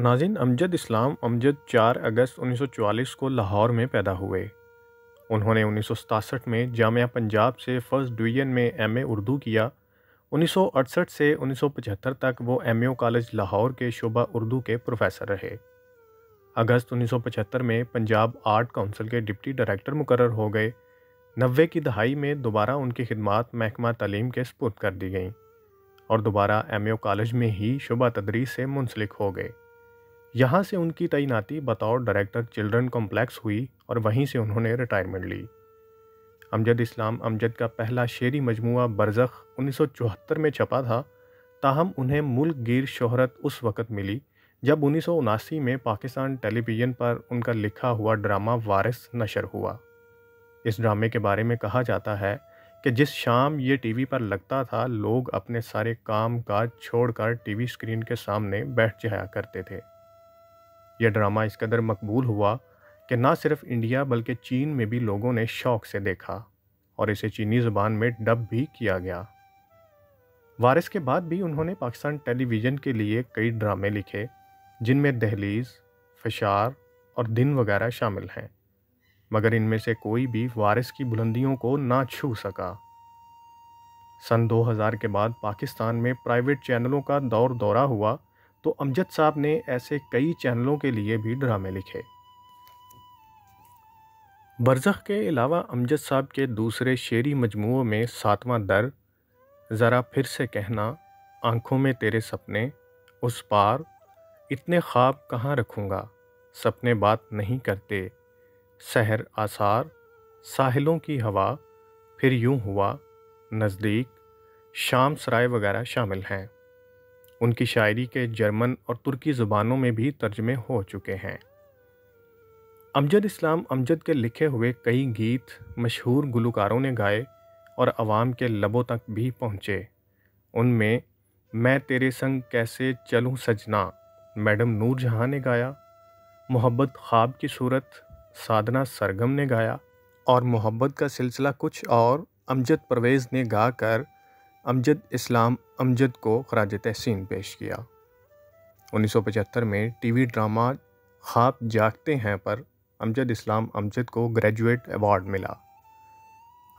नाज़ीन अमजद इस्लाम अमजद 4 अगस्त 1944 को लाहौर में पैदा हुए। उन्होंने 1967 में जामिया पंजाब से फ़र्स्ट डिवीज़न में एमए उर्दू किया। 1968 से 1975 तक वो एमयू कॉलेज लाहौर के शोबा उर्दू के प्रोफेसर रहे। अगस्त 1975 में पंजाब आर्ट काउंसिल के डिप्टी डायरेक्टर मुकर्रर हो गए। 90 की दहाई में दोबारा उनकी खिदमात महकमा तालीम के सुपुर्द कर दी गईं और दोबारा एमयू कॉलेज में ही शोबा तदरीस से मुंसलिक हो गए। यहाँ से उनकी तैनाती बतौर डायरेक्टर चिल्ड्रन कॉम्प्लेक्स हुई और वहीं से उन्होंने रिटायरमेंट ली। अमजद इस्लाम अमजद का पहला शेरी मजमुआ बरज़ख 1974 में छपा था, ताहम उन्हें मुल्कगीर शोहरत उस वक़्त मिली जब 1979 में पाकिस्तान टेलीविज़न पर उनका लिखा हुआ ड्रामा वारिस नशर हुआ। इस ड्रामे के बारे में कहा जाता है कि जिस शाम ये टीवी पर लगता था, लोग अपने सारे काम काज छोड़कर टीवी स्क्रीन के सामने बैठ जाया करते थे। यह ड्रामा इस कदर मकबूल हुआ कि ना सिर्फ इंडिया बल्कि चीन में भी लोगों ने शौक़ से देखा और इसे चीनी ज़ुबान में डब भी किया गया। वारिस के बाद भी उन्होंने पाकिस्तान टेलीविज़न के लिए कई ड्रामे लिखे जिनमें दहलीज़, फशार और दिन वगैरह शामिल हैं, मगर इनमें से कोई भी वारिस की बुलंदियों को ना छू सका। सन 2000 के बाद पाकिस्तान में प्राइवेट चैनलों का दौर दौरा हुआ तो अमजद साहब ने ऐसे कई चैनलों के लिए भी ड्रामे लिखे। बरज़ख के अलावा अमजद साहब के दूसरे शेरी मजमुओं में सातवां दर ज़रा, फिर से कहना, आँखों में तेरे सपने, उस पार, इतने ख्वाब कहाँ रखूँगा, सपने बात नहीं करते, शहर आसार, साहिलों की हवा, फिर यूं हुआ, नज़दीक, शाम सराय वगैरह शामिल हैं। उनकी शायरी के जर्मन और तुर्की ज़ुबानों में भी तर्जमे हो चुके हैं। अमजद इस्लाम अमजद के लिखे हुए कई गीत मशहूर गुलकारों ने गाए और आवाम के लबों तक भी पहुँचे। उनमें मैं तेरे संग कैसे चलूँ सजना मैडम नूर जहाँ ने गाया, मोहब्बत ख्वाब की सूरत साधना सरगम ने गाया और मोहब्बत का सिलसिला कुछ और अमजद परवेज़ ने गाकर अमजद इस्लाम अमजद को ख़राज तहसीन पेश किया। 1975 में टीवी ड्रामा ख़्वाब जागते हैं पर अमजद इस्लाम अमजद को ग्रेजुएट अवार्ड मिला।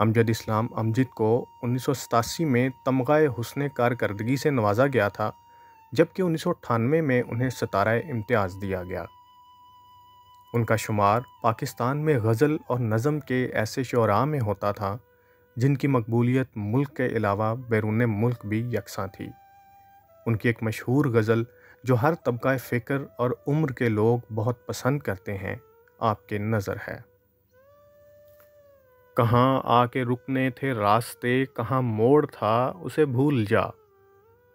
अमजद इस्लाम अमजद को 1987 में तमगाए हुस्ने कारकर्दगी से नवाजा गया था, जबकि 1998 में उन्हें सितारा-ए-इम्तियाज़ दिया गया। उनका शुमार पाकिस्तान में गज़ल और नज़म के ऐसे शोरा में होता था जिनकी मकबूलियत मुल्क के अलावा बैरून मुल्क भी यकसां थी। उनकी एक मशहूर गज़ल जो हर तबका फ़िक्र और उम्र के लोग बहुत पसंद करते हैं, आपके नज़र है। कहाँ आके रुकने थे रास्ते, कहाँ मोड़ था उसे भूल जा,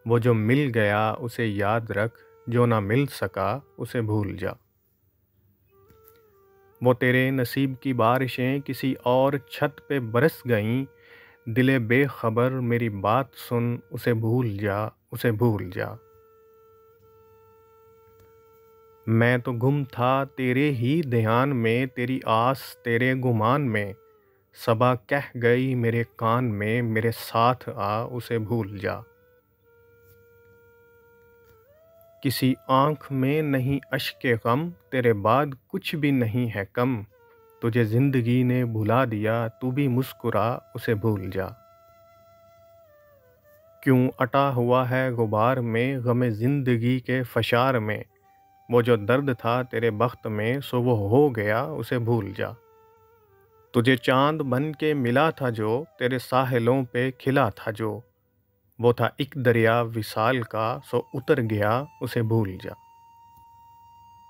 वो जो मिल गया उसे याद रख, जो ना मिल सका उसे भूल जा। वो तेरे नसीब की बारिशें किसी और छत पे बरस गईं, दिले बेखबर मेरी बात सुन, उसे भूल जा, उसे भूल जा। मैं तो गुम था तेरे ही ध्यान में, तेरी आस तेरे गुमान में, सबा कह गई मेरे कान में, मेरे साथ आ उसे भूल जा। किसी आँख में नहीं अश्के गम, तेरे बाद कुछ भी नहीं है कम, तुझे ज़िंदगी ने भुला दिया, तू भी मुस्कुरा उसे भूल जा। क्यों अटा हुआ है गुबार में, गमे ज़िंदगी के फशार में, वो जो दर्द था तेरे बख्त में, सो वो हो गया उसे भूल जा। तुझे चांद बन के मिला था जो, तेरे साहिलों पे खिला था जो, वो था एक दरिया विशाल का, सो उतर गया उसे भूल जा।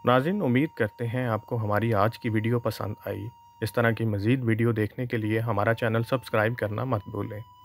नाज़रीन, उम्मीद करते हैं आपको हमारी आज की वीडियो पसंद आई। इस तरह की मज़ीद वीडियो देखने के लिए हमारा चैनल सब्सक्राइब करना मत भूलें।